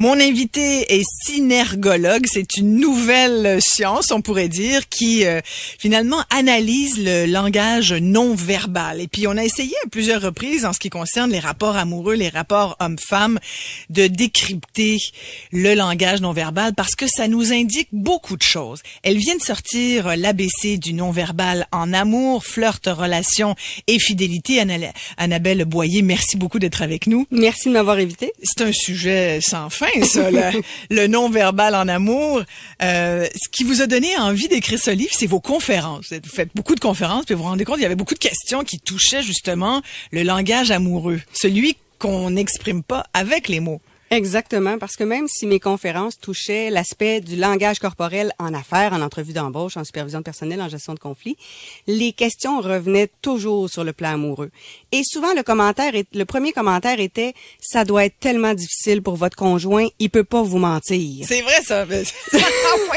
Mon invité est synergologue. C'est une nouvelle science, on pourrait dire, qui finalement analyse le langage non-verbal. Et puis, on a essayé à plusieurs reprises, en ce qui concerne les rapports amoureux, les rapports hommes-femmes, de décrypter le langage non-verbal parce que ça nous indique beaucoup de choses. Elle vient de sortir l'ABC du non-verbal en amour, flirt, relation et fidélité. Annabelle Boyer, merci beaucoup d'être avec nous. Merci de m'avoir invité. C'est un sujet sans fin. Ça, le non-verbal en amour. Ce qui vous a donné envie d'écrire ce livre, c'est vos conférences. Vous faites beaucoup de conférences, puis vous vous rendez compte, il y avait beaucoup de questions qui touchaient justement le langage amoureux, celui qu'on n'exprime pas avec les mots. Exactement, parce que même si mes conférences touchaient l'aspect du langage corporel en affaires, en entrevue d'embauche, en supervision de personnel, en gestion de conflits, les questions revenaient toujours sur le plan amoureux. Et souvent, le premier commentaire était « Ça doit être tellement difficile pour votre conjoint, il peut pas vous mentir. » C'est vrai, ça.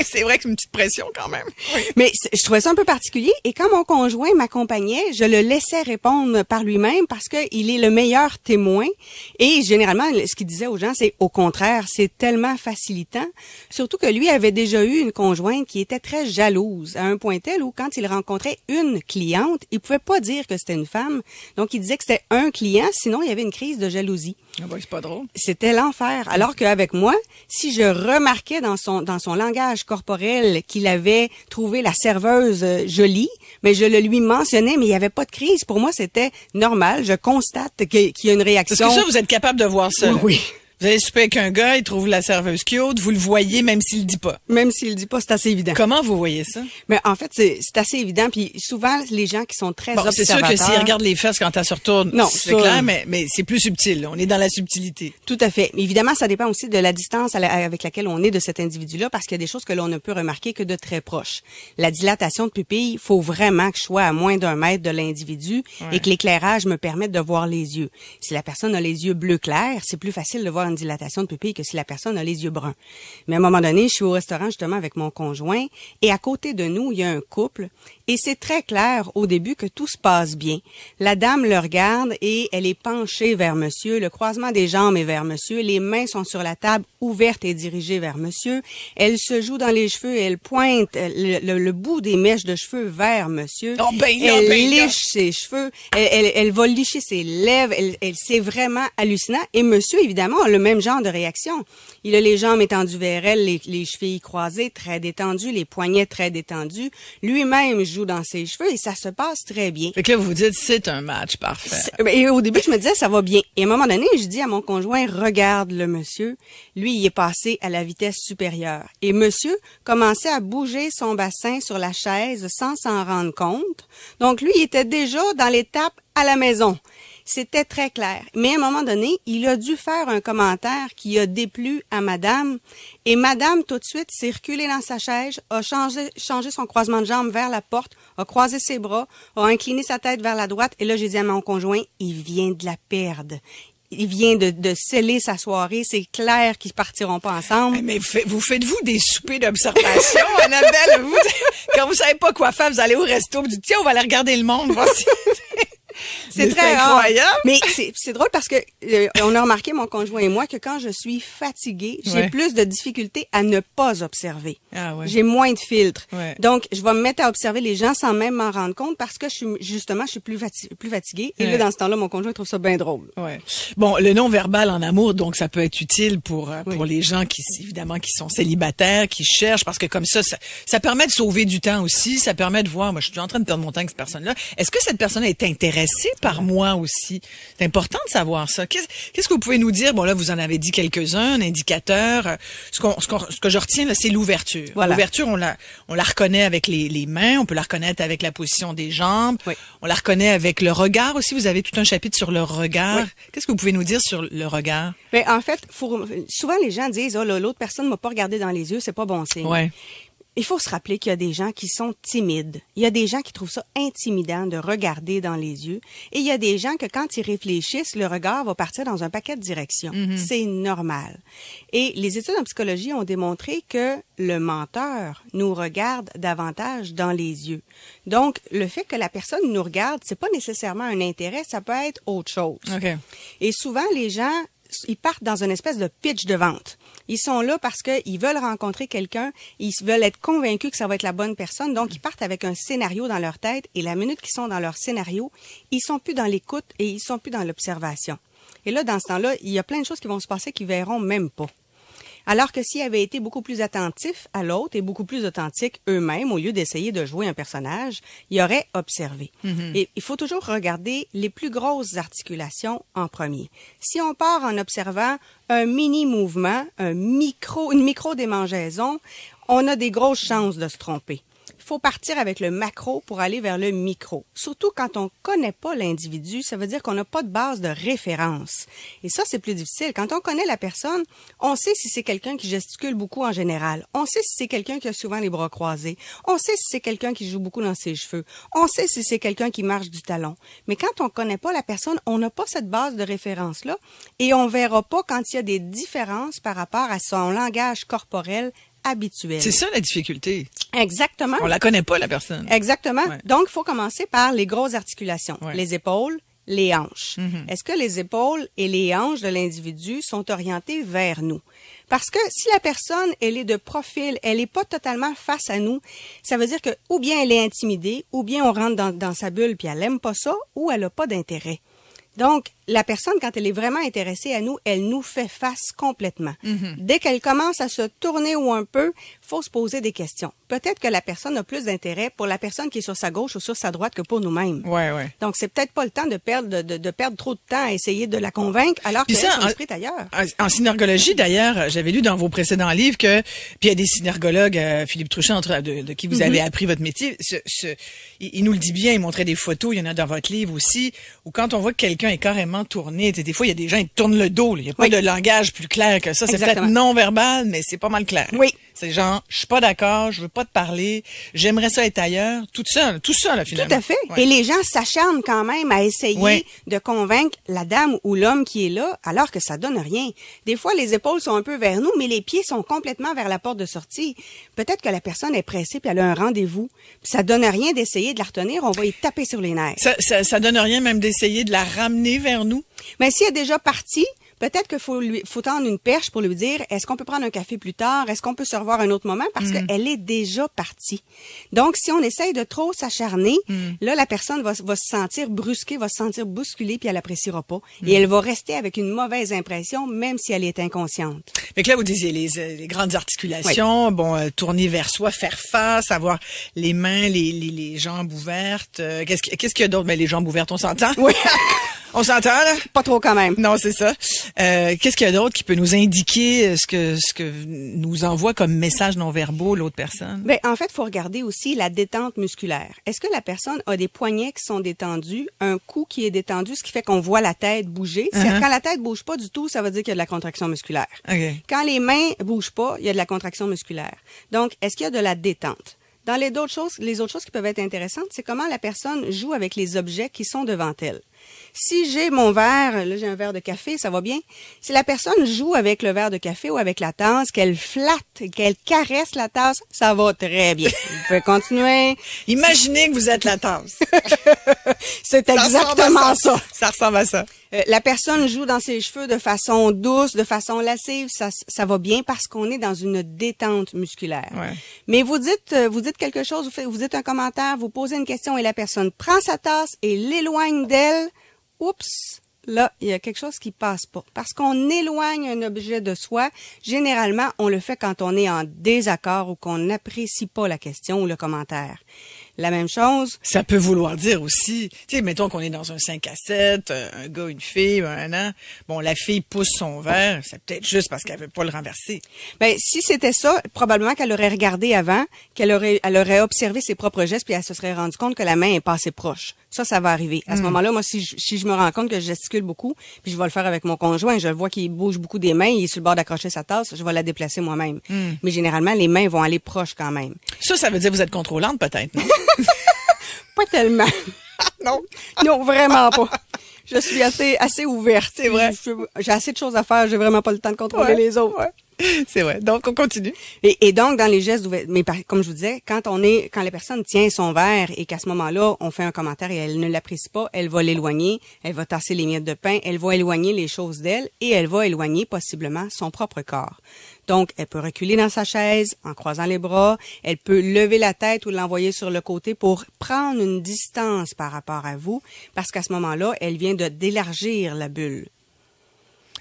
C'est vrai que c'est une petite pression quand même. Oui. Mais je trouvais ça un peu particulier. Et quand mon conjoint m'accompagnait, je le laissais répondre par lui-même parce qu'il est le meilleur témoin. Et généralement, ce qu'il disait aux gens, c'est au contraire, c'est tellement facilitant. Surtout que lui avait déjà eu une conjointe qui était très jalouse, à un point tel où quand il rencontrait une cliente, il pouvait pas dire que c'était une femme. Donc, il disait que c'était un client, sinon il y avait une crise de jalousie. Ah ben, c'est pas drôle. C'était l'enfer. Alors qu'avec moi, si je remarquais dans son langage corporel qu'il avait trouvé la serveuse jolie, mais je le lui mentionnais, mais il n'y avait pas de crise. Pour moi, c'était normal. Je constate qu'il y a une réaction. Est-ce que ça, vous êtes capable de voir ça? Oui. Vous allez souper avec un gars, il trouve la serveuse cute, vous le voyez même s'il le dit pas. Même s'il le dit pas, c'est assez évident. Comment vous voyez ça? Mais en fait, c'est assez évident. Puis souvent, les gens qui sont très observateurs... C'est sûr que s'ils regardent les fesses quand elles se retournent, c'est clair, mais c'est plus subtil. On est dans la subtilité. Tout à fait. Mais évidemment, ça dépend aussi de la distance avec laquelle on est de cet individu-là, parce qu'il y a des choses que l'on ne peut remarquer que de très proche. La dilatation de pupille, il faut vraiment que je sois à moins d'1 mètre de l'individu et que l'éclairage me permette de voir les yeux. Si la personne a les yeux bleu clair, c'est plus facile de voir une dilatation de pupille que si la personne a les yeux bruns. Mais à un moment donné, je suis au restaurant justement avec mon conjoint et à côté de nous, il y a un couple et c'est très clair au début que tout se passe bien. La dame le regarde et elle est penchée vers monsieur, le croisement des jambes est vers monsieur, les mains sont sur la table ouvertes et dirigées vers monsieur. Elle se joue dans les cheveux et elle pointe le bout des mèches de cheveux vers monsieur. Oh, ben là, elle liche ses cheveux, elle va licher ses lèvres, c'est vraiment hallucinant et monsieur, évidemment, le même genre de réaction. Il a les jambes étendues vers elle, les chevilles croisées, très détendues, les poignets très détendus. Lui-même joue dans ses cheveux et ça se passe très bien. Fait que là, vous vous dites, c'est un match parfait. Et au début, je me disais, ça va bien. Et à un moment donné, je dis à mon conjoint, regarde le monsieur. Lui, il est passé à la vitesse supérieure. Et monsieur commençait à bouger son bassin sur la chaise sans s'en rendre compte. Donc, lui, il était déjà dans l'étape à la maison. C'était très clair. Mais à un moment donné, il a dû faire un commentaire qui a déplu à madame. Et madame, tout de suite, s'est reculée dans sa chaise, a changé son croisement de jambes vers la porte, a croisé ses bras, a incliné sa tête vers la droite. Et là, j'ai dit à mon conjoint, il vient de la perdre. Il vient de sceller sa soirée. C'est clair qu'ils partiront pas ensemble. Mais vous faites-vous des soupers d'observation, Annabelle? Quand vous savez pas quoi faire, vous allez au resto, vous dites, tiens, on va aller regarder le monde. Voici. C'est très incroyable. Mais c'est drôle parce que on a remarqué, mon conjoint et moi, que quand je suis fatiguée, j'ai plus de difficultés à ne pas observer. Ah, ouais. J'ai moins de filtres. Ouais. Donc, je vais me mettre à observer les gens sans même m'en rendre compte parce que je suis plus fatiguée. Et là, dans ce temps-là, mon conjoint trouve ça bien drôle. Ouais. Bon, le non-verbal en amour, donc ça peut être utile pour les gens qui, évidemment, qui sont célibataires, qui cherchent, parce que comme ça permet de sauver du temps aussi. Ça permet de voir, moi, je suis en train de perdre mon temps avec cette personne-là. Est-ce que cette personne est intéressée par moi aussi? C'est important de savoir ça. Qu'est-ce que vous pouvez nous dire? Bon, là, vous en avez dit quelques-uns, un indicateur. Ce que je retiens, là, c'est l'ouverture. Voilà. L'ouverture, on la reconnaît avec les mains, on peut la reconnaître avec la position des jambes, on la reconnaît avec le regard aussi. Vous avez tout un chapitre sur le regard. Oui. Qu'est-ce que vous pouvez nous dire sur le regard? Mais en fait, souvent les gens disent, oh, l'autre personne m'a pas regardé dans les yeux, c'est pas bon signe. Ouais. Il faut se rappeler qu'il y a des gens qui sont timides. Il y a des gens qui trouvent ça intimidant de regarder dans les yeux. Et il y a des gens que quand ils réfléchissent, le regard va partir dans un paquet de directions. C'est normal. Et les études en psychologie ont démontré que le menteur nous regarde davantage dans les yeux. Donc, le fait que la personne nous regarde, c'est pas nécessairement un intérêt, ça peut être autre chose. Okay. Et souvent, les gens ils partent dans une espèce de pitch de vente. Ils sont là parce qu'ils veulent rencontrer quelqu'un, ils veulent être convaincus que ça va être la bonne personne, donc ils partent avec un scénario dans leur tête, et la minute qu'ils sont dans leur scénario, ils sont plus dans l'écoute et ils sont plus dans l'observation. Et là, dans ce temps-là, il y a plein de choses qui vont se passer qu'ils verront même pas. Alors que s'ils avaient été beaucoup plus attentifs à l'autre et beaucoup plus authentiques eux-mêmes, au lieu d'essayer de jouer un personnage, ils auraient observé. Et il faut toujours regarder les plus grosses articulations en premier. Si on part en observant un mini-mouvement, une micro-démangeaison, on a des grosses chances de se tromper. Il faut partir avec le macro pour aller vers le micro. Surtout quand on ne connaît pas l'individu, ça veut dire qu'on n'a pas de base de référence. Et ça, c'est plus difficile. Quand on connaît la personne, on sait si c'est quelqu'un qui gesticule beaucoup en général. On sait si c'est quelqu'un qui a souvent les bras croisés. On sait si c'est quelqu'un qui joue beaucoup dans ses cheveux. On sait si c'est quelqu'un qui marche du talon. Mais quand on ne connaît pas la personne, on n'a pas cette base de référence-là et on ne verra pas quand il y a des différences par rapport à son langage corporel habituel. C'est ça la difficulté. Exactement. On la connaît pas, la personne. Exactement. Ouais. Donc, il faut commencer par les grosses articulations. Ouais. Les épaules, les hanches. Est-ce que les épaules et les hanches de l'individu sont orientées vers nous? Parce que si la personne, elle est de profil, elle n'est pas totalement face à nous, ça veut dire que ou bien elle est intimidée, ou bien on rentre dans sa bulle puis elle n'aime pas ça, ou elle n'a pas d'intérêt. Donc, la personne, quand elle est vraiment intéressée à nous, elle nous fait face complètement. Dès qu'elle commence à se tourner ou un peu, faut se poser des questions. Peut-être que la personne a plus d'intérêt pour la personne qui est sur sa gauche ou sur sa droite que pour nous-mêmes. Ouais, ouais. Donc, c'est peut-être pas le temps de perdre, de perdre trop de temps à essayer de la convaincre alors qu'elle est inscrite ailleurs. En synergologie, d'ailleurs, j'avais lu dans vos précédents livres que, puis il y a des synergologues, Philippe Truchet, de qui vous avez appris votre métier, il nous le dit bien, il montrait des photos, il y en a dans votre livre aussi, où quand on voit que quelqu'un est carrément tourné, des fois, il y a des gens qui tournent le dos, il n'y a pas de langage plus clair que ça. C'est peut-être non-verbal, mais c'est pas mal clair. Oui. C'est genre, je suis pas d'accord, je veux pas te parler, j'aimerais ça être ailleurs, tout ça, là, finalement. Tout à fait. Ouais. Et les gens s'acharnent quand même à essayer de convaincre la dame ou l'homme qui est là, alors que ça donne rien. Des fois, les épaules sont un peu vers nous, mais les pieds sont complètement vers la porte de sortie. Peut-être que la personne est pressée puis elle a un rendez-vous. Ça donne rien d'essayer de la retenir, on va y taper sur les nerfs. Ça donne rien même d'essayer de la ramener vers nous. Mais si elle est déjà partie, peut-être qu'il faut tendre une perche pour lui dire, est-ce qu'on peut prendre un café plus tard? Est-ce qu'on peut se revoir un autre moment? Parce qu'elle est déjà partie. Donc, si on essaye de trop s'acharner, là, la personne va se sentir brusquée, va se sentir bousculée, puis elle appréciera pas. Et elle va rester avec une mauvaise impression, même si elle est inconsciente. Mais que là, vous disiez les grandes articulations, bon, tourner vers soi, faire face, avoir les mains, les jambes ouvertes. Qu'est-ce qu'il y a d'autre? Ben, les jambes ouvertes, on s'entend? Oui. On s'entend, là? Pas trop quand même. Non, c'est ça. Qu'est-ce qu'il y a d'autre qui peut nous indiquer ce que nous envoie comme message non-verbal l'autre personne? Ben, en fait, faut regarder aussi la détente musculaire. Est-ce que la personne a des poignets qui sont détendus, un cou qui est détendu, ce qui fait qu'on voit la tête bouger? Quand la tête bouge pas du tout, ça veut dire qu'il y a de la contraction musculaire. Quand les mains bougent pas, il y a de la contraction musculaire. Donc, est-ce qu'il y a de la détente? Dans les autres choses qui peuvent être intéressantes, c'est comment la personne joue avec les objets qui sont devant elle. Si j'ai mon verre, là j'ai un verre de café, ça va bien. Si la personne joue avec le verre de café ou avec la tasse, qu'elle flatte, qu'elle caresse la tasse, ça va très bien. Vous pouvez continuer. Imaginez que vous êtes la tasse. C'est exactement ça. Ça ressemble à ça. La personne joue dans ses cheveux de façon douce, de façon lascive, ça va bien parce qu'on est dans une détente musculaire. Ouais. Mais vous dites quelque chose, vous dites un commentaire, vous posez une question et la personne prend sa tasse et l'éloigne d'elle. Oups! Là, il y a quelque chose qui passe pas. Parce qu'on éloigne un objet de soi, généralement, on le fait quand on est en désaccord ou qu'on n'apprécie pas la question ou le commentaire. La même chose. Ça peut vouloir dire aussi, tu sais, mettons qu'on est dans un 5 à 7, un gars, une fille, un an. Bon, la fille pousse son verre, c'est peut-être juste parce qu'elle veut pas le renverser. Ben, si c'était ça, probablement qu'elle aurait regardé avant, qu'elle aurait observé ses propres gestes, puis elle se serait rendue compte que la main est pas assez proche. Ça va arriver. À ce moment-là, moi, si je me rends compte que je gesticule beaucoup, puis je vais le faire avec mon conjoint, je vois qu'il bouge beaucoup des mains, il est sur le bord d'accrocher sa tasse, je vais la déplacer moi-même. Mais généralement, les mains vont aller proches quand même. Ça veut dire que vous êtes contrôlante, peut-être, non? Pas tellement. Non. Non, vraiment pas. Je suis assez ouverte. C'est vrai. J'ai assez de choses à faire, j'ai vraiment pas le temps de contrôler les autres. C'est vrai. Donc, on continue. Et donc, dans les gestes d'ouverture, mais comme je vous disais, quand la personne tient son verre et qu'à ce moment-là, on fait un commentaire et elle ne l'apprécie pas, elle va l'éloigner, elle va tasser les miettes de pain, elle va éloigner les choses d'elle et elle va éloigner possiblement son propre corps. Donc, elle peut reculer dans sa chaise en croisant les bras, elle peut lever la tête ou l'envoyer sur le côté pour prendre une distance par rapport à vous parce qu'à ce moment-là, elle vient d'élargir la bulle.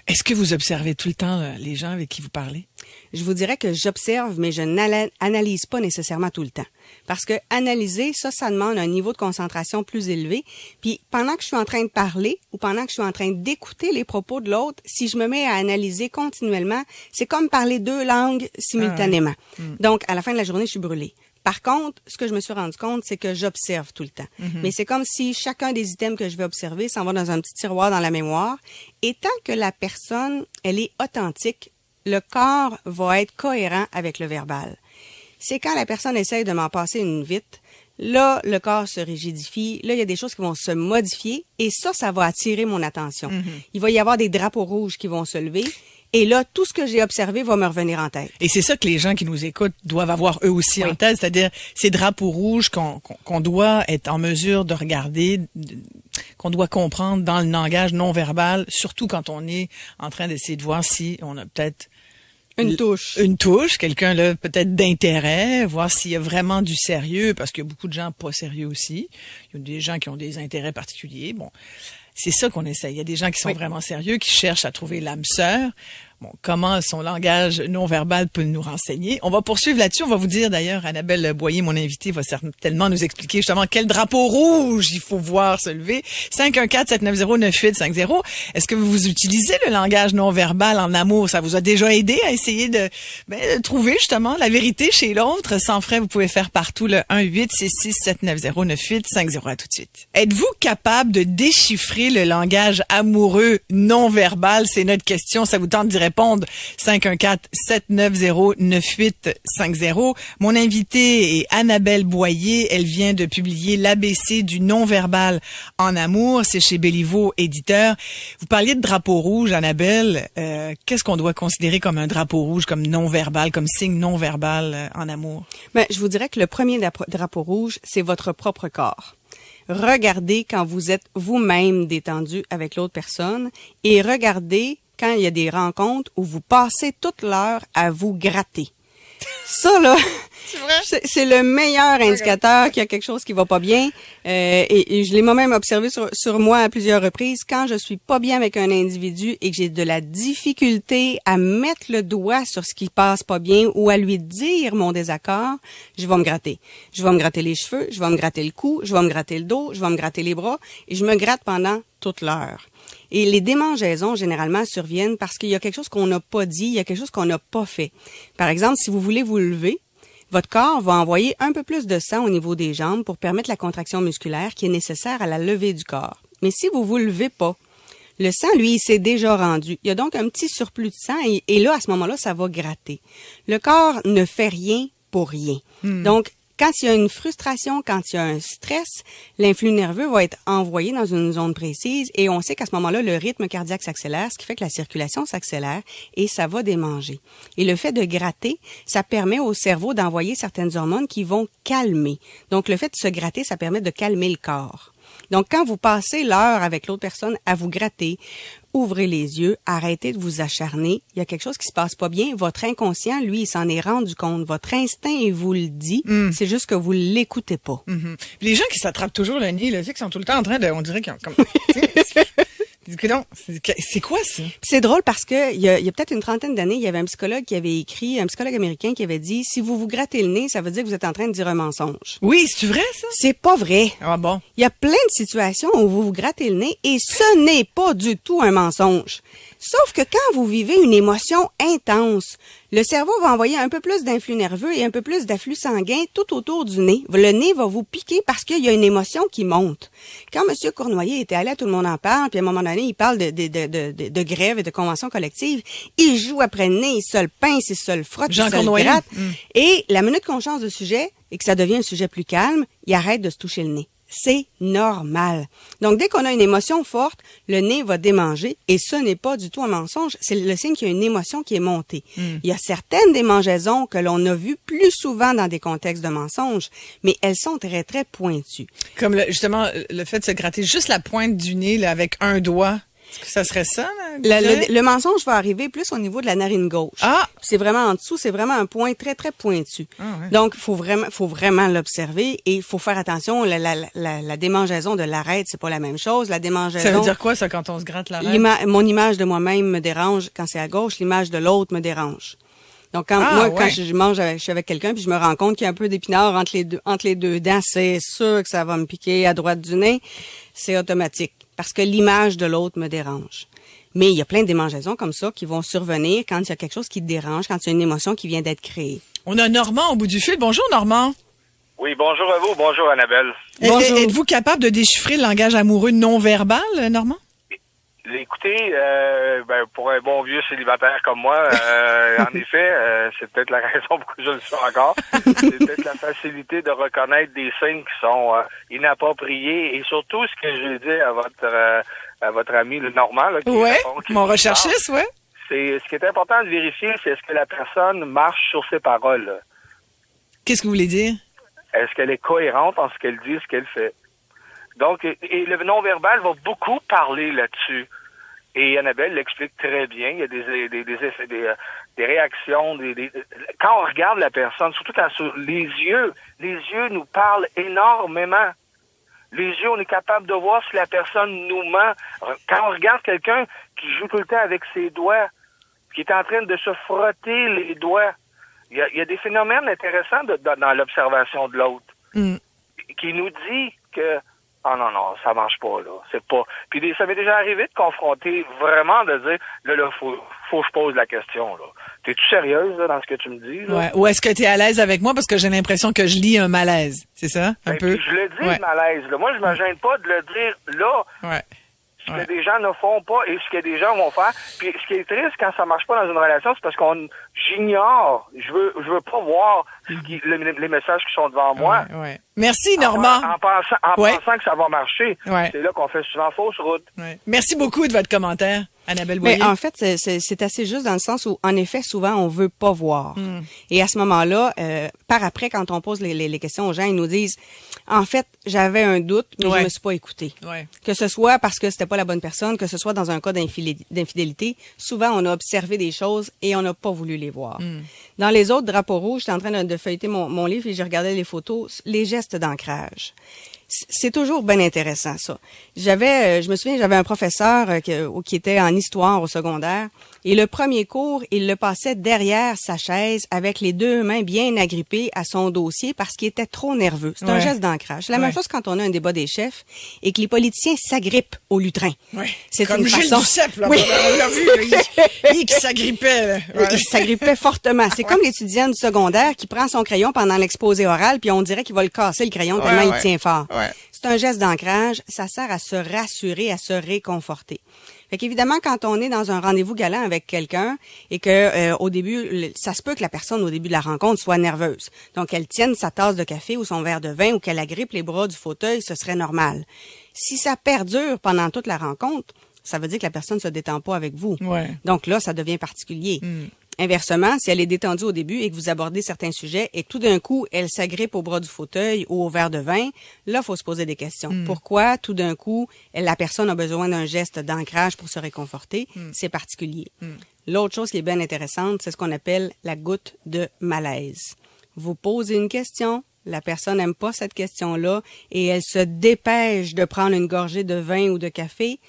Est-ce que vous observez tout le temps les gens avec qui vous parlez? Je vous dirais que j'observe, mais je n'analyse pas nécessairement tout le temps. Parce que analyser, ça demande un niveau de concentration plus élevé. Puis pendant que je suis en train de parler ou pendant que je suis en train d'écouter les propos de l'autre, si je me mets à analyser continuellement, c'est comme parler deux langues simultanément. Ah, oui. Donc, à la fin de la journée, je suis brûlée. Par contre, ce que je me suis rendu compte, c'est que j'observe tout le temps. Mm-hmm. Mais c'est comme si chacun des items que je vais observer s'en va dans un petit tiroir dans la mémoire. Et tant que la personne, elle est authentique, le corps va être cohérent avec le verbal. C'est quand la personne essaye de m'en passer une vite, là, le corps se rigidifie, là, il y a des choses qui vont se modifier et ça va attirer mon attention. Mm-hmm. Il va y avoir des drapeaux rouges qui vont se lever. Et là, tout ce que j'ai observé va me revenir en tête. Et c'est ça que les gens qui nous écoutent doivent avoir eux aussi en tête, c'est-à-dire ces drapeaux rouges qu'on doit être en mesure de regarder, qu'on doit comprendre dans le langage non-verbal, surtout quand on est en train d'essayer de voir si on a peut-être... Une touche, quelqu'un là peut-être d'intérêt, voir s'il y a vraiment du sérieux, parce qu'il y a beaucoup de gens pas sérieux aussi. Il y a des gens qui ont des intérêts particuliers, bon... C'est ça qu'on essaye. Il y a des gens qui sont vraiment sérieux, qui cherchent à trouver l'âme sœur. Bon, comment son langage non-verbal peut nous renseigner? On va poursuivre là-dessus. On va vous dire d'ailleurs, Annabelle Boyer, mon invitée, va certainement nous expliquer justement quel drapeau rouge il faut voir se lever. 514-790-9850. Est-ce que vous utilisez le langage non-verbal en amour? Ça vous a déjà aidé à essayer de trouver justement la vérité chez l'autre? Sans frais, vous pouvez faire partout le 1-866-790-9850. À tout de suite. Êtes-vous capable de déchiffrer le langage amoureux non-verbal? C'est notre question. Ça vous tente d'y répondre? 514-790-9850. Mon invitée est Annabelle Boyer. Elle vient de publier l'ABC du non-verbal en amour. C'est chez Béliveau Éditeur. Vous parliez de drapeau rouge, Annabelle. Qu'est-ce qu'on doit considérer comme un drapeau rouge, comme non-verbal, comme signe non-verbal en amour? Ben, je vous dirais que le premier drapeau rouge, c'est votre propre corps. Regardez quand vous êtes vous-même détendu avec l'autre personne et regardez quand il y a des rencontres où vous passez toute l'heure à vous gratter. Ça, là, c'est le meilleur indicateur qu'il y a quelque chose qui va pas bien. Et je l'ai moi-même observé sur moi à plusieurs reprises. Quand je suis pas bien avec un individu et que j'ai de la difficulté à mettre le doigt sur ce qui passe pas bien ou à lui dire mon désaccord, je vais me gratter. Je vais me gratter les cheveux, je vais me gratter le cou, je vais me gratter le dos, je vais me gratter les bras et je me gratte pendant toute l'heure. Et les démangeaisons, généralement, surviennent parce qu'il y a quelque chose qu'on n'a pas dit, il y a quelque chose qu'on n'a pas fait. Par exemple, si vous voulez vous lever, votre corps va envoyer un peu plus de sang au niveau des jambes pour permettre la contraction musculaire qui est nécessaire à la levée du corps. Mais si vous vous levez pas, le sang, lui, il s'est déjà rendu. Il y a donc un petit surplus de sang et là, à ce moment-là, ça va gratter. Le corps ne fait rien pour rien. Donc, quand il y a une frustration, quand il y a un stress, l'influx nerveux va être envoyé dans une zone précise et on sait qu'à ce moment-là, le rythme cardiaque s'accélère, ce qui fait que la circulation s'accélère et ça va démanger. Et le fait de gratter, ça permet au cerveau d'envoyer certaines hormones qui vont calmer. Donc, le fait de se gratter, ça permet de calmer le corps. Donc, quand vous passez l'heure avec l'autre personne à vous gratter, ouvrez les yeux, arrêtez de vous acharner. Il y a quelque chose qui se passe pas bien. Votre inconscient, lui, il s'en est rendu compte. Votre instinct, il vous le dit. C'est juste que vous l'écoutez pas. Les gens qui s'attrapent toujours le nez, là, tu sais, qui sont tout le temps en train de... On dirait qu'ils ont comme... C'est quoi ça? C'est drôle parce que il y a peut-être une trentaine d'années, il y avait un psychologue qui avait écrit, un psychologue américain qui avait dit, si vous vous grattez le nez, ça veut dire que vous êtes en train de dire un mensonge. Oui, c'est vrai ça? C'est pas vrai. Ah bon? Il y a plein de situations où vous vous grattez le nez et ce n'est pas du tout un mensonge. Sauf que quand vous vivez une émotion intense, le cerveau va envoyer un peu plus d'influx nerveux et un peu plus d'afflux sanguin tout autour du nez. Le nez va vous piquer parce qu'il y a une émotion qui monte. Quand M. Cournoyer était allé, tout le monde en parle, puis à un moment donné, il parle de grève et de convention collective. Il joue après le nez, il se le pince, il se le frotte, il se le gratte. Et la minute qu'on change de sujet et que ça devient un sujet plus calme, il arrête de se toucher le nez. c'est normal. Donc, dès qu'on a une émotion forte, le nez va démanger et ce n'est pas du tout un mensonge. C'est le signe qu'il y a une émotion qui est montée. Il y a certaines démangeaisons que l'on a vues plus souvent dans des contextes de mensonges, mais elles sont très, très pointues. Comme justement le fait de se gratter juste la pointe du nez là, avec un doigt. Est-ce que ça serait ça? Le mensonge va arriver plus au niveau de la narine gauche. Ah! C'est vraiment en dessous, c'est vraiment un point très, très pointu. Ah ouais. Donc, faut vraiment l'observer et il faut faire attention. La démangeaison de l'arête, c'est pas la même chose. La démangeaison... Ça veut dire quoi, ça, quand on se gratte l'arête? Mon image de moi-même me dérange quand c'est à gauche, l'image de l'autre me dérange. Donc, quand je mange, je suis avec quelqu'un puis je me rends compte qu'il y a un peu d'épinard entre les deux dents, c'est sûr que ça va me piquer à droite du nez. C'est automatique. Parce que l'image de l'autre me dérange. Mais il y a plein de démangeaisons comme ça qui vont survenir quand il y a quelque chose qui te dérange, quand il y a une émotion qui vient d'être créée. On a Normand au bout du fil. Bonjour, Normand. Oui, bonjour à vous. Bonjour, Annabelle. Bonjour. Êtes-vous capable de déchiffrer le langage amoureux non-verbal, Normand? Écoutez, pour un bon vieux célibataire comme moi, en effet, c'est peut-être la raison pour laquelle je le suis encore. C'est peut-être la facilité de reconnaître des signes qui sont inappropriés et surtout ce que je dis à votre ami le Normand. Oui, mon recherchiste, oui. Ce qui est important de vérifier, c'est est-ce que la personne marche sur ses paroles. Qu'est-ce que vous voulez dire? Est-ce qu'elle est cohérente en ce qu'elle dit, ce qu'elle fait? Donc, et le non-verbal va beaucoup parler là-dessus. Et Annabelle l'explique très bien. Il y a des réactions. Quand on regarde la personne, surtout quand les yeux nous parlent énormément. Les yeux, on est capable de voir si la personne nous ment. Quand on regarde quelqu'un qui joue tout le temps avec ses doigts, qui est en train de se frotter les doigts, il y a des phénomènes intéressants dans l'observation de l'autre qui nous dit que ah non, non, ça marche pas, là. C'est pas... Puis ça m'est déjà arrivé de confronter, vraiment, de dire, là, faut que je pose la question, là. T'es-tu sérieuse, là, dans ce que tu me dis, là? Ouais. Ou est-ce que t'es à l'aise avec moi? Parce que j'ai l'impression que je lis un malaise. C'est ça? Un peu? Je le dis, le malaise, là. Moi, je me gêne pas de le dire, là. Ouais. Ce que des gens ne font pas et ce que des gens vont faire. Puis ce qui est triste quand ça marche pas dans une relation, c'est parce qu'on j'ignore. Je veux pas voir les messages qui sont devant moi. Ouais. Merci, Normand. En pensant que ça va marcher. Ouais. C'est là qu'on fait souvent fausse route. Ouais. Merci beaucoup de votre commentaire, Annabelle Boyer. Mais en fait, c'est assez juste dans le sens où, en effet, souvent, on veut pas voir. Et à ce moment-là, par après, quand on pose les questions aux gens, ils nous disent, en fait, j'avais un doute, mais je me suis pas écoutée. Ouais. Que ce soit parce que c'était pas la bonne personne, que ce soit dans un cas d'infidélité, souvent, on a observé des choses et on n'a pas voulu les voir. Dans les autres drapeaux rouges, j'étais en train de feuilleter mon livre et je regardais les photos, les gestes d'ancrage. C'est toujours bien intéressant, ça. Je me souviens, j'avais un professeur qui était en histoire au secondaire et le premier cours, il le passait derrière sa chaise avec les deux mains bien agrippées à son dossier parce qu'il était trop nerveux. C'est un geste d'ancrage. C'est la même chose quand on a un débat des chefs et que les politiciens s'agrippent au lutrin. Ouais. C'est comme une Gilles façon... Duceppe, là. Oui. On l'a vu, il s'agrippait. Là. Ouais. Il s'agrippait fortement. C'est comme l'étudiante du secondaire qui prend son crayon pendant l'exposé oral puis on dirait qu'il va le casser, le crayon, tellement il tient fort. Ouais. C'est un geste d'ancrage, ça sert à se rassurer, à se réconforter. Fait qu'évidemment, quand on est dans un rendez-vous galant avec quelqu'un et que au début, ça se peut que la personne au début de la rencontre soit nerveuse. Donc, elle tienne sa tasse de café ou son verre de vin ou qu'elle agrippe les bras du fauteuil, ce serait normal. Si ça perdure pendant toute la rencontre, ça veut dire que la personne ne se détend pas avec vous. Ouais. Donc là, ça devient particulier. Inversement, si elle est détendue au début et que vous abordez certains sujets et que tout d'un coup, elle s'agrippe au bras du fauteuil ou au verre de vin, là, faut se poser des questions. Pourquoi, tout d'un coup, la personne a besoin d'un geste d'ancrage pour se réconforter? C'est particulier. L'autre chose qui est bien intéressante, c'est ce qu'on appelle la goutte de malaise. Vous posez une question, la personne n'aime pas cette question-là et elle se dépêche de prendre une gorgée de vin ou de café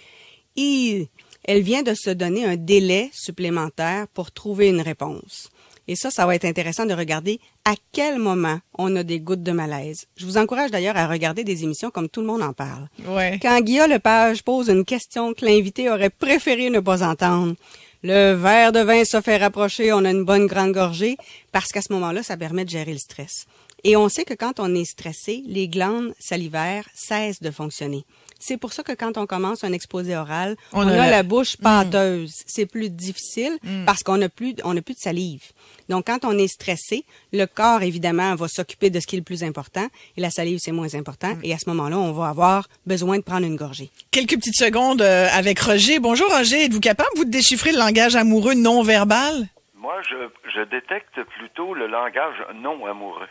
et... elle vient de se donner un délai supplémentaire pour trouver une réponse. Et ça va être intéressant de regarder à quel moment on a des gouttes de malaise. Je vous encourage d'ailleurs à regarder des émissions comme Tout le monde en parle. Ouais. Quand Guillaume Lepage pose une question que l'invité aurait préféré ne pas entendre, le verre de vin se fait rapprocher, on a une bonne grande gorgée, parce qu'à ce moment-là, ça permet de gérer le stress. Et on sait que quand on est stressé, les glandes salivaires cessent de fonctionner. C'est pour ça que quand on commence un exposé oral, on a la bouche pâteuse. C'est plus difficile parce qu'on n'a plus de salive. Donc, quand on est stressé, le corps, évidemment, va s'occuper de ce qui est le plus important et la salive, c'est moins important. Et à ce moment-là, on va avoir besoin de prendre une gorgée. Quelques petites secondes avec Roger. Bonjour, Roger. Êtes-vous capable, vous, de déchiffrer le langage amoureux non-verbal? Moi, je détecte plutôt le langage non-amoureux.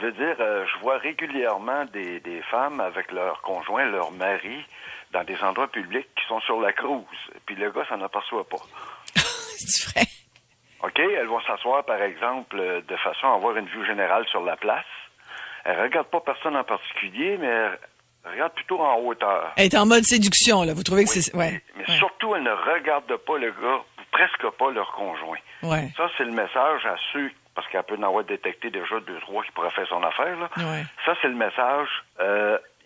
Je veux dire, je vois régulièrement des femmes avec leur conjoint, leur mari, dans des endroits publics qui sont sur la cruise. Puis le gars s'en aperçoit pas. C'est vrai. OK, elles vont s'asseoir, par exemple, de façon à avoir une vue générale sur la place. Elles regardent pas personne en particulier, mais elles regardent plutôt en hauteur. Elle est en mode séduction, là. Vous trouvez que c'est... Ouais. Mais surtout, elles ne regardent pas le gars, presque pas leur conjoint. Ouais. Ça, c'est le message à ceux... Parce qu'elle peut en avoir détecté déjà 2-3 qui pourraient faire son affaire, là. Ouais. Ça, c'est le message.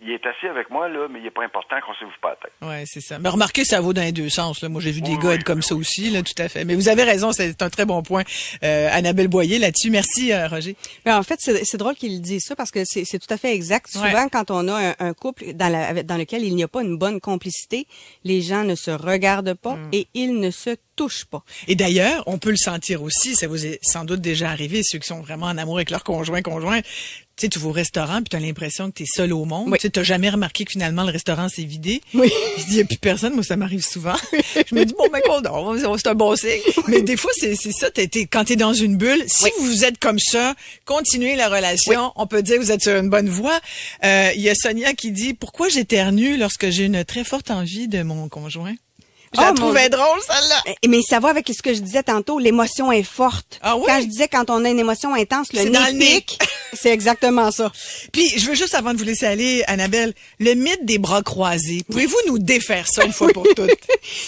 Il est assis avec moi, là, mais il n'est pas important qu'on s'évoue pas la tête. Oui, c'est ça. Mais remarquez, ça vaut dans les deux sens, là. Moi, j'ai vu des gars être comme ça aussi, là, tout à fait. Mais vous avez raison, c'est un très bon point. Annabelle Boyer, là-dessus. Merci, Roger. Mais en fait, c'est drôle qu'il dise ça parce que c'est tout à fait exact. Souvent, quand on a un couple dans lequel il n'y a pas une bonne complicité, les gens ne se regardent pas et ils ne se touchent pas. Et d'ailleurs, on peut le sentir aussi. Ça vous est sans doute déjà arrivé, ceux qui sont vraiment en amour avec leur conjoint. Tu sais, tu vas au restaurant, puis t'as l'impression que t'es seul au monde. Oui. Tu sais, t'as jamais remarqué que finalement, le restaurant s'est vidé. Oui. Il y a plus personne. Moi, ça m'arrive souvent. Je me dis, bon, ben, c'est un bon signe. Mais des fois, c'est ça. Quand t'es dans une bulle, si vous êtes comme ça, continuez la relation. On peut dire que vous êtes sur une bonne voie. Il y a Sonia qui dit, pourquoi j'éternue lorsque j'ai une très forte envie de mon conjoint? Je la trouvais drôle, celle-là. Mais ça va avec ce que je disais tantôt, l'émotion est forte. Ah oui? Quand je disais quand on a une émotion intense, le nez pique, c'est exactement ça. Puis, je veux juste, avant de vous laisser aller, Annabelle, le mythe des bras croisés. Pouvez-vous nous défaire ça une fois pour toutes?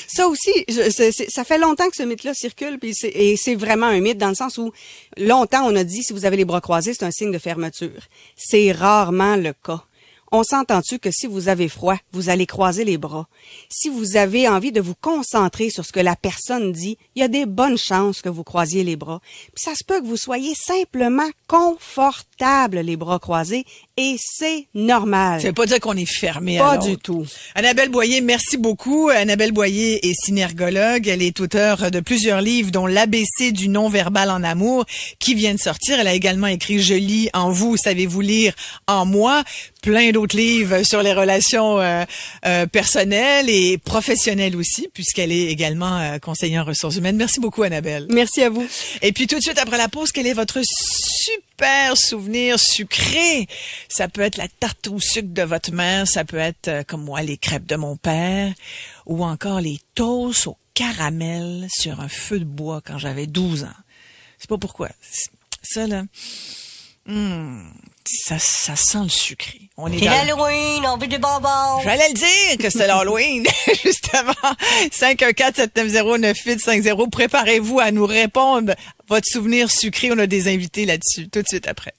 Ça aussi, ça fait longtemps que ce mythe-là circule, puis c'est vraiment un mythe dans le sens où, longtemps, on a dit, si vous avez les bras croisés, c'est un signe de fermeture. C'est rarement le cas. On s'entend-tu que si vous avez froid, vous allez croiser les bras? Si vous avez envie de vous concentrer sur ce que la personne dit, il y a des bonnes chances que vous croisiez les bras. Puis ça se peut que vous soyez simplement confortable les bras croisés et c'est normal. Ça veut pas dire qu'on est fermé à l'autre. Pas du tout. Annabelle Boyer, merci beaucoup. Annabelle Boyer est synergologue. Elle est auteure de plusieurs livres, dont L'ABC du non-verbal en amour, qui vient de sortir. Elle a également écrit « Je lis en vous, savez-vous lire en moi ?» Plein d'autres livres sur les relations personnelles et professionnelles aussi, puisqu'elle est également conseillère en ressources humaines. Merci beaucoup, Annabelle. Merci à vous. Et puis tout de suite après la pause, quel est votre super souvenir sucré? Ça peut être la tarte au sucre de votre mère, ça peut être, comme moi, les crêpes de mon père, ou encore les toasts au caramel sur un feu de bois quand j'avais 12 ans. C'est pas pourquoi. Ça, là... Ça sent le sucré. C'est l'Halloween, on veut des bonbons. J'allais le dire que c'était l'Halloween, juste avant. 514-790-9850. Préparez-vous à nous répondre. Votre souvenir sucré, on a des invités là-dessus, tout de suite après.